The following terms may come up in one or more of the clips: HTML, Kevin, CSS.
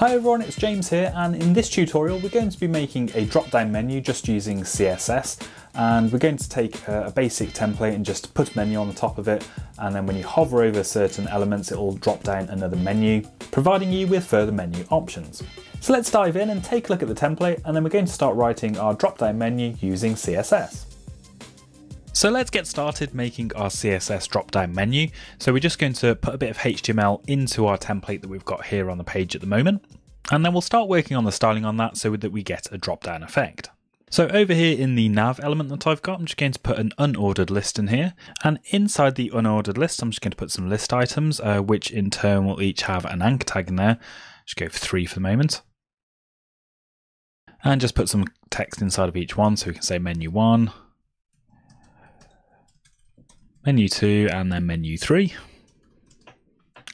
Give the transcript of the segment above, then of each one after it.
Hi everyone, it's James here, and in this tutorial we're going to be making a drop-down menu just using CSS, and we're going to take a basic template and just put a menu on the top of it, and then when you hover over certain elements it will drop down another menu, providing you with further menu options. So let's dive in and take a look at the template, and then we're going to start writing our drop-down menu using CSS. So let's get started making our CSS drop-down menu. So we're just going to put a bit of HTML into our template that we've got here on the page at the moment. And then we'll start working on the styling on that so that we get a drop-down effect. So over here in the nav element that I've got, I'm just going to put an unordered list in here. And inside the unordered list, I'm just going to put some list items, which in turn will each have an anchor tag in there. Just go for 3 for the moment. And just put some text inside of each one. So we can say menu 1. Menu 2 and then menu 3.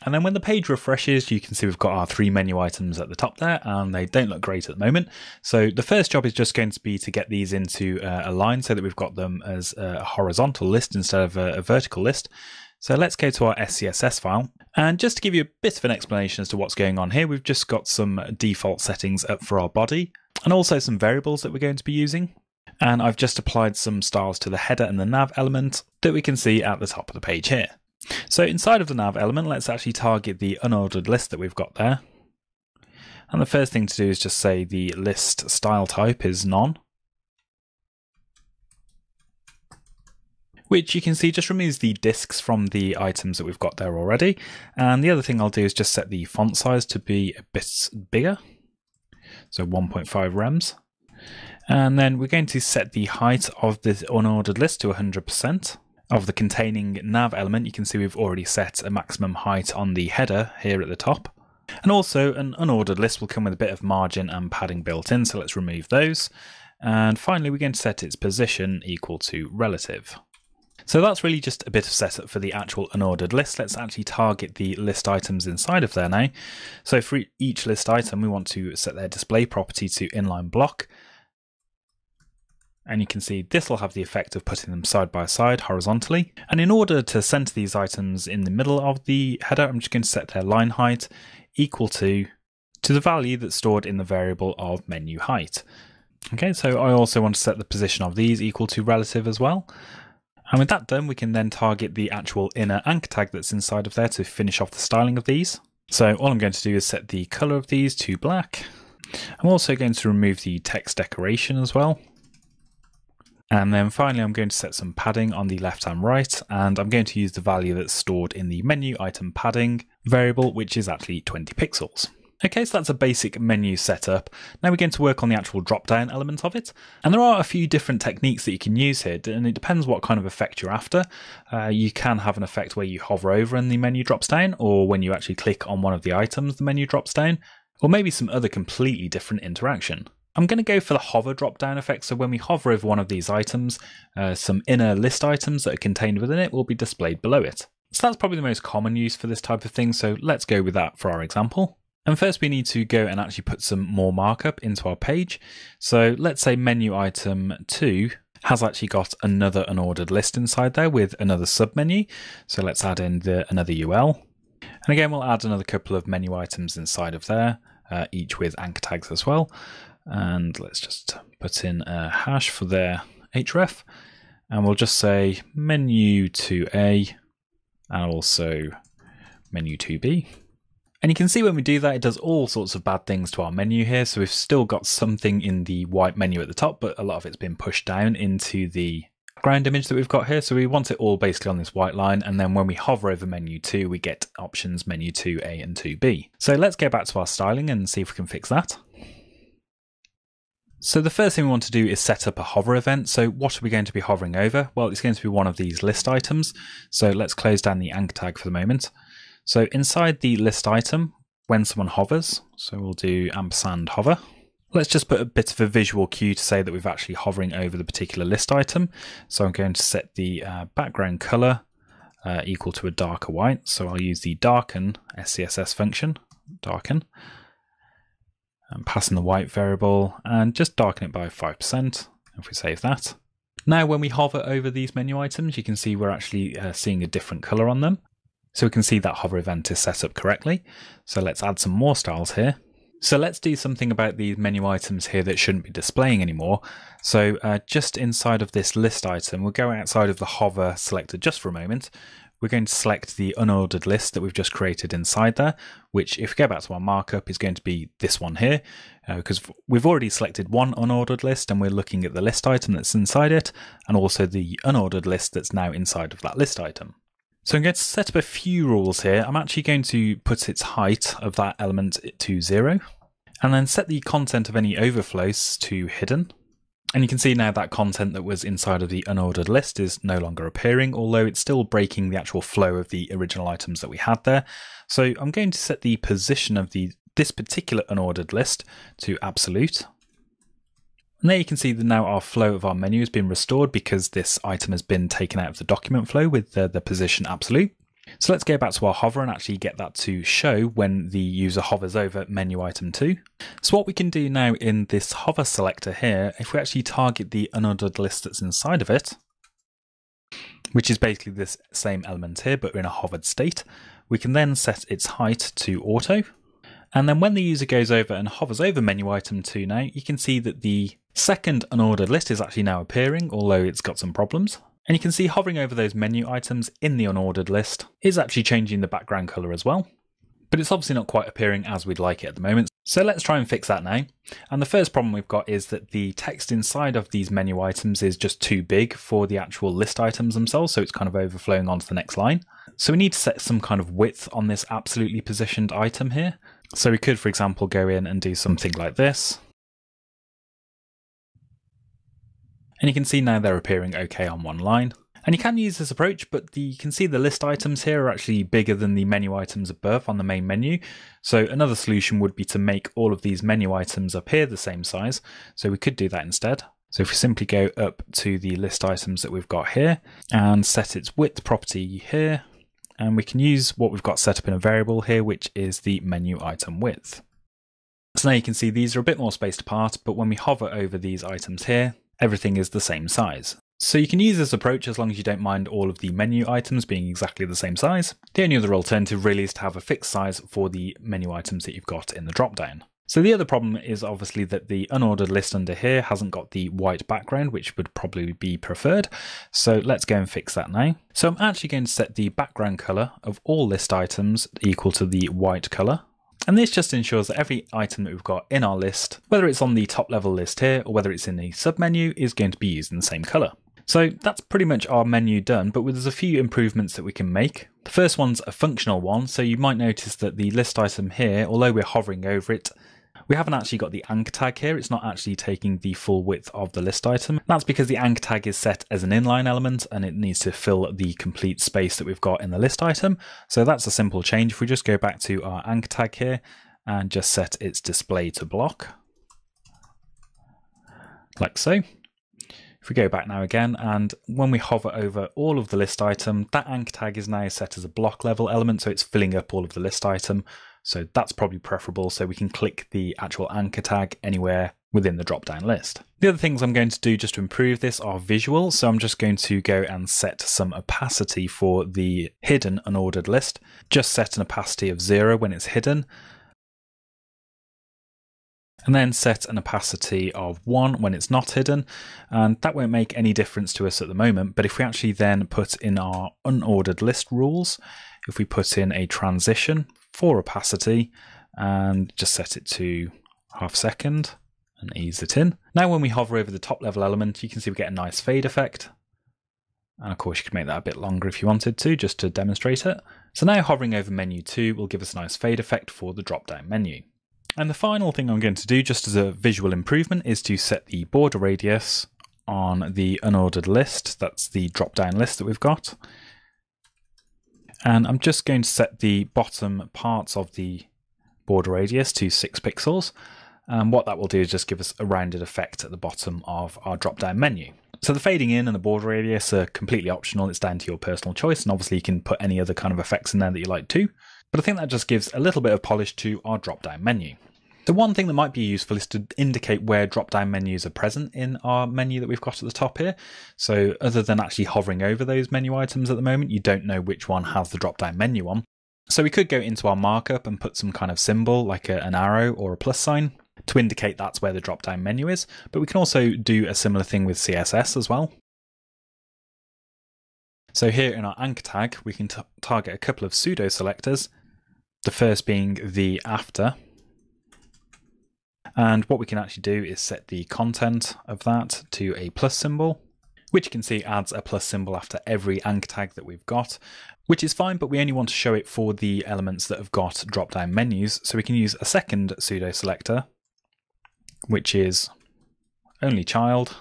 And then when the page refreshes, you can see we've got our 3 menu items at the top there, and they don't look great at the moment. So the first job is just going to be to get these into a line so that we've got them as a horizontal list instead of a vertical list. So let's go to our SCSS file. And just to give you a bit of an explanation as to what's going on here, we've just got some default settings up for our body and also some variables that we're going to be using. And I've just applied some styles to the header and the nav element that we can see at the top of the page here. So inside of the nav element, let's actually target the unordered list that we've got there. And the first thing to do is just say the list style type is none, which you can see just removes the disks from the items that we've got there already. And the other thing I'll do is just set the font size to be a bit bigger, so 1.5 rems. And then we're going to set the height of this unordered list to 100%. Of the containing nav element, you can see we've already set a maximum height on the header here at the top. And also an unordered list will come with a bit of margin and padding built in, so let's remove those. And finally, we're going to set its position equal to relative. So that's really just a bit of setup for the actual unordered list. Let's actually target the list items inside of there now. So for each list item, we want to set their display property to inline block. And you can see this will have the effect of putting them side by side horizontally. And in order to center these items in the middle of the header, I'm just going to set their line height equal to the value that's stored in the variable of menu height. Okay, so I also want to set the position of these equal to relative as well. And with that done, we can then target the actual inner anchor tag that's inside of there to finish off the styling of these. So all I'm going to do is set the color of these to black. I'm also going to remove the text decoration as well. And then finally, I'm going to set some padding on the left and right, and I'm going to use the value that's stored in the menu item padding variable, which is actually 20 pixels. Okay, so that's a basic menu setup. Now we're going to work on the actual drop-down element of it. And there are a few different techniques that you can use here, and it depends what kind of effect you're after. You can have an effect where you hover over and the menu drops down, or when you actually click on one of the items, the menu drops down, or maybe some other completely different interaction. I'm going to go for the hover drop-down effect, so when we hover over one of these items, some inner list items that are contained within it will be displayed below it. So that's probably the most common use for this type of thing, so let's go with that for our example. And first we need to go and actually put some more markup into our page. So let's say menu item 2 has actually got another unordered list inside there with another submenu. So let's add in another UL. And again, we'll add another couple of menu items inside of there, each with anchor tags as well. And let's just put in a hash for their href, and we'll just say menu 2a and also menu 2b. And you can see when we do that, it does all sorts of bad things to our menu here. So we've still got something in the white menu at the top, but a lot of it's been pushed down into the background image that we've got here. So we want it all basically on this white line. And then when we hover over menu 2, we get options menu 2a and 2b. So let's go back to our styling and see if we can fix that. So the first thing we want to do is set up a hover event. So what are we going to be hovering over? Well, it's going to be one of these list items. So let's close down the anchor tag for the moment. So inside the list item, when someone hovers, so we'll do ampersand hover. Let's just put a bit of a visual cue to say that we're actually hovering over the particular list item. So I'm going to set the background color equal to a darker white. So I'll use the darken SCSS function, darken. And pass in the white variable and just darken it by 5% if we save that. Now when we hover over these menu items, you can see we're actually seeing a different color on them. So we can see that hover event is set up correctly. So let's add some more styles here. So let's do something about these menu items here that shouldn't be displaying anymore. So just inside of this list item, we'll go outside of the hover selector just for a moment. We're going to select the unordered list that we've just created inside there, which if we go back to our markup is going to be this one here, because we've already selected one unordered list and we're looking at the list item that's inside it and also the unordered list that's now inside of that list item. So I'm going to set up a few rules here. I'm actually going to put its height of that element to 0 and then set the content of any overflows to hidden. And you can see now that content that was inside of the unordered list is no longer appearing, although it's still breaking the actual flow of the original items that we had there. So I'm going to set the position of this particular unordered list to absolute. And there you can see that now our flow of our menu has been restored because this item has been taken out of the document flow with the position absolute. So let's go back to our hover and actually get that to show when the user hovers over menu item 2. So what we can do now in this hover selector here, if we actually target the unordered list that's inside of it, which is basically this same element here but in a hovered state, we can then set its height to auto. And then when the user goes over and hovers over menu item 2 now, you can see that the second unordered list is actually now appearing, although it's got some problems. And you can see hovering over those menu items in the unordered list is actually changing the background color as well. But it's obviously not quite appearing as we'd like it at the moment. So let's try and fix that now. And the first problem we've got is that the text inside of these menu items is just too big for the actual list items themselves. So it's kind of overflowing onto the next line. So we need to set some kind of width on this absolutely positioned item here. So we could, for example, go in and do something like this. And you can see now they're appearing okay on one line. And you can use this approach, but you can see the list items here are actually bigger than the menu items above on the main menu. So another solution would be to make all of these menu items up here the same size. So we could do that instead. So if we simply go up to the list items that we've got here and set its width property here, and we can use what we've got set up in a variable here, which is the menu item width. So now you can see these are a bit more spaced apart, but when we hover over these items here, everything is the same size. So you can use this approach as long as you don't mind all of the menu items being exactly the same size. The only other alternative really is to have a fixed size for the menu items that you've got in the dropdown. So the other problem is obviously that the unordered list under here hasn't got the white background, which would probably be preferred. So let's go and fix that now. So I'm actually going to set the background color of all list items equal to the white color. And this just ensures that every item that we've got in our list, whether it's on the top level list here or whether it's in the submenu, is going to be used in the same color. So that's pretty much our menu done, but there's a few improvements that we can make. The first one's a functional one, so you might notice that the list item here, although we're hovering over it, we haven't actually got the anchor tag here. It's not actually taking the full width of the list item. That's because the anchor tag is set as an inline element and it needs to fill the complete space that we've got in the list item. So that's a simple change. If we just go back to our anchor tag here and just set its display to block, like so. If we go back now again, and when we hover over all of the list item, that anchor tag is now set as a block level element, so it's filling up all of the list item. So that's probably preferable, so we can click the actual anchor tag anywhere within the drop-down list. The other things I'm going to do just to improve this are visual, so I'm just going to go and set some opacity for the hidden unordered list. Just set an opacity of 0 when it's hidden, and then set an opacity of 1 when it's not hidden, and that won't make any difference to us at the moment, but if we actually then put in our unordered list rules, if we put in a transition for opacity and just set it to 0.5 seconds and ease it in. Now when we hover over the top level element, you can see we get a nice fade effect. And of course you could make that a bit longer if you wanted to, just to demonstrate it. So now hovering over menu 2 will give us a nice fade effect for the drop down menu. And the final thing I'm going to do just as a visual improvement is to set the border radius on the unordered list. That's the drop down list that we've got. And I'm just going to set the bottom parts of the border radius to 6 pixels. And what that will do is just give us a rounded effect at the bottom of our drop-down menu. So the fading in and the border radius are completely optional. It's down to your personal choice. And obviously you can put any other kind of effects in there that you like too. But I think that just gives a little bit of polish to our drop-down menu. The one thing that might be useful is to indicate where drop-down menus are present in our menu that we've got at the top here. So other than actually hovering over those menu items at the moment, you don't know which one has the drop-down menu on. So we could go into our markup and put some kind of symbol like an arrow or a plus sign to indicate that's where the drop down menu is, but we can also do a similar thing with CSS as well. So here in our anchor tag, we can target a couple of pseudo selectors, the first being the after. And what we can actually do is set the content of that to a plus symbol, which you can see adds a plus symbol after every anchor tag that we've got, which is fine, but we only want to show it for the elements that have got drop-down menus. So we can use a second pseudo selector, which is only child,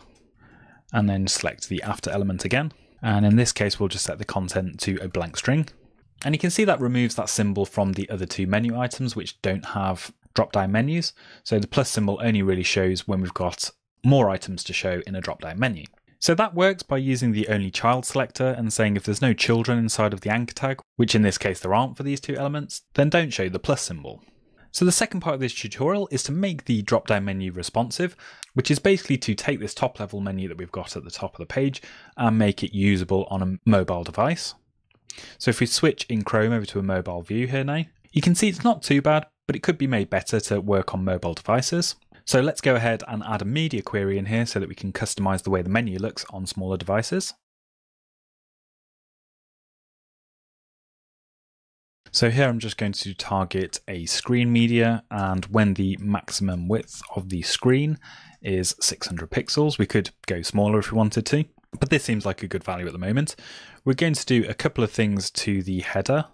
and then select the after element again. And in this case, we'll just set the content to a blank string. And you can see that removes that symbol from the other two menu items, which don't have drop-down menus. So the plus symbol only really shows when we've got more items to show in a drop-down menu. So that works by using the only child selector and saying if there's no children inside of the anchor tag, which in this case there aren't for these two elements, then don't show the plus symbol. So the second part of this tutorial is to make the drop-down menu responsive, which is basically to take this top-level menu that we've got at the top of the page and make it usable on a mobile device. So if we switch in Chrome over to a mobile view here now, you can see it's not too bad, but it could be made better to work on mobile devices. So let's go ahead and add a media query in here so that we can customize the way the menu looks on smaller devices. So here I'm just going to target a screen media, and when the maximum width of the screen is 600 pixels, we could go smaller if we wanted to, but this seems like a good value at the moment. We're going to do a couple of things to the header.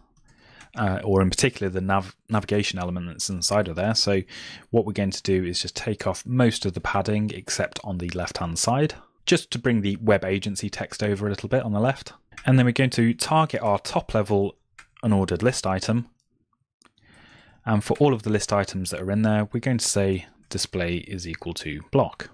Or in particular the navigation element that's inside of there. So what we're going to do is just take off most of the padding except on the left-hand side, just to bring the web agency text over a little bit on the left. And then we're going to target our top-level unordered list item. And for all of the list items that are in there, we're going to say display is equal to block.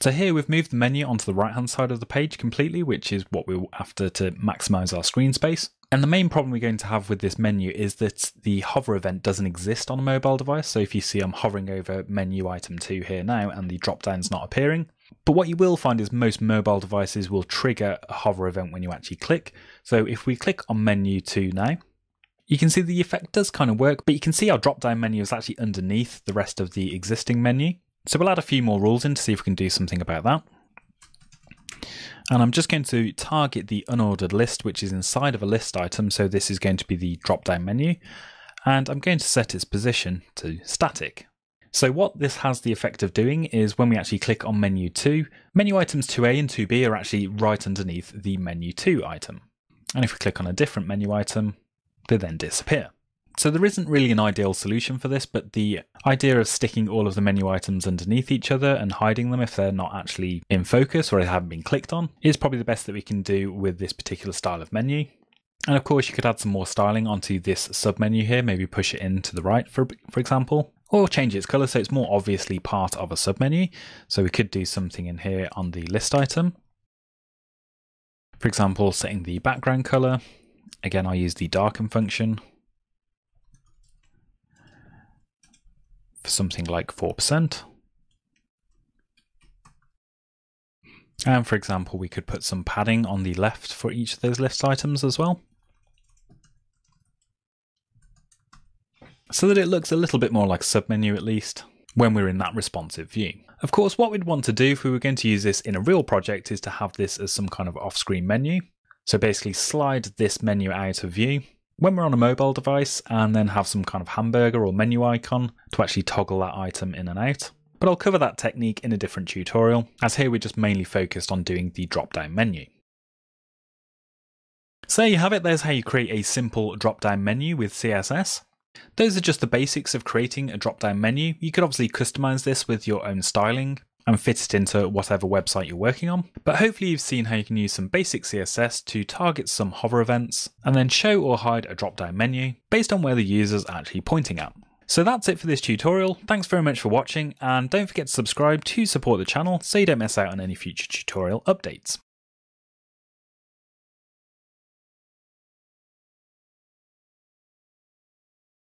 So here we've moved the menu onto the right-hand side of the page completely, which is what we're after to maximize our screen space. And the main problem we're going to have with this menu is that the hover event doesn't exist on a mobile device. So if you see I'm hovering over menu item 2 here now and the drop down's not appearing. But what you will find is most mobile devices will trigger a hover event when you actually click. So if we click on menu 2 now, you can see the effect does kind of work, but you can see our drop down menu is actually underneath the rest of the existing menu. So we'll add a few more rules in to see if we can do something about that. And I'm just going to target the unordered list, which is inside of a list item. So this is going to be the drop-down menu. And I'm going to set its position to static. So what this has the effect of doing is when we actually click on menu 2, menu items 2A and 2B are actually right underneath the menu 2 item. And if we click on a different menu item, they then disappear. So there isn't really an ideal solution for this, but the idea of sticking all of the menu items underneath each other and hiding them if they're not actually in focus or they haven't been clicked on is probably the best that we can do with this particular style of menu. And of course you could add some more styling onto this submenu here, maybe push it in to the right for example, or change its color so it's more obviously part of a submenu. So we could do something in here on the list item. For example, setting the background color. Again, I'll use the darken function. For something like 4%. And for example, we could put some padding on the left for each of those list items as well, so that it looks a little bit more like a submenu, at least when we're in that responsive view. Of course, what we'd want to do if we were going to use this in a real project is to have this as some kind of off-screen menu. So basically slide this menu out of view when we're on a mobile device and then have some kind of hamburger or menu icon to actually toggle that item in and out. But I'll cover that technique in a different tutorial, as here we're just mainly focused on doing the drop-down menu. So there you have it, there's how you create a simple drop-down menu with CSS. Those are just the basics of creating a drop-down menu. You could obviously customize this with your own styling and fit it into whatever website you're working on. But hopefully you've seen how you can use some basic CSS to target some hover events and then show or hide a drop-down menu based on where the user's actually pointing at. So that's it for this tutorial. Thanks very much for watching, and don't forget to subscribe to support the channel so you don't miss out on any future tutorial updates.